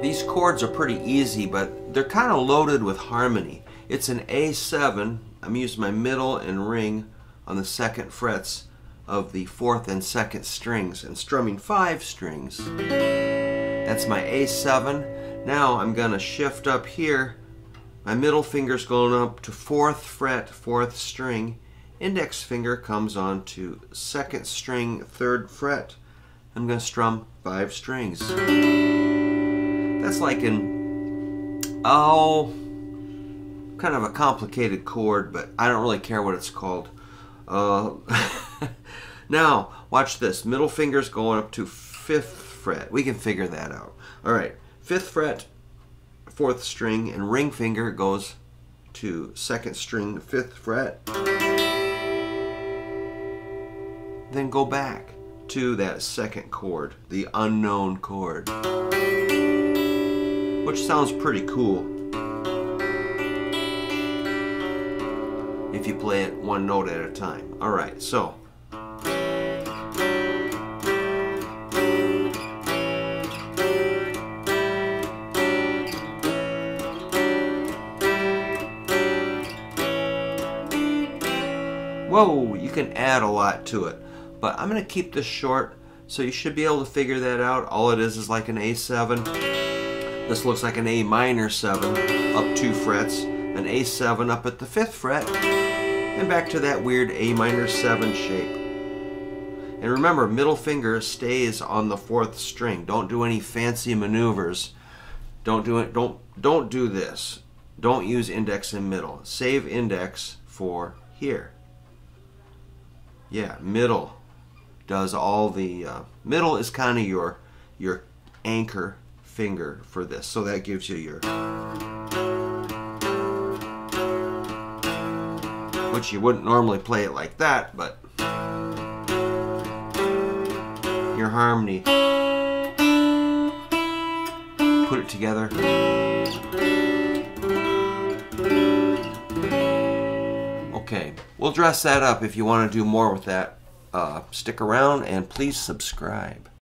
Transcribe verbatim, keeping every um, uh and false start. These chords are pretty easy, but they're kind of loaded with harmony. It's an A seven. I'm using my middle and ring on the second frets of the fourth and second strings and strumming five strings. That's my A seven. Now I'm going to shift up here. My middle finger's going up to fourth fret, fourth string. Index finger comes on to second string, third fret. I'm going to strum five strings. That's like an, oh, kind of a complicated chord, but I don't really care what it's called. Uh, now, watch this. Middle finger's going up to fifth fret. We can figure that out. All right, fifth fret, fourth string, and ring finger goes to second string, fifth fret. Then go back to that second chord, the unknown chord, which sounds pretty cool if you play it one note at a time. All right, so whoa, you can add a lot to it, but I'm gonna keep this short, so you should be able to figure that out. All it is is like an A seven. This looks like an A minor seven, up two frets, an A seven up at the fifth fret, and back to that weird A minor seven shape. And remember, middle finger stays on the fourth string. Don't do any fancy maneuvers. Don't do it. Don't don't do this. Don't use index and middle. Save index for here. Yeah, middle does all the uh, middle is kind of your your anchor finger for this, so that gives you your, which you wouldn't normally play it like that, but your harmony, put it together. Okay, we'll dress that up. If you want to do more with that, uh, stick around and please subscribe.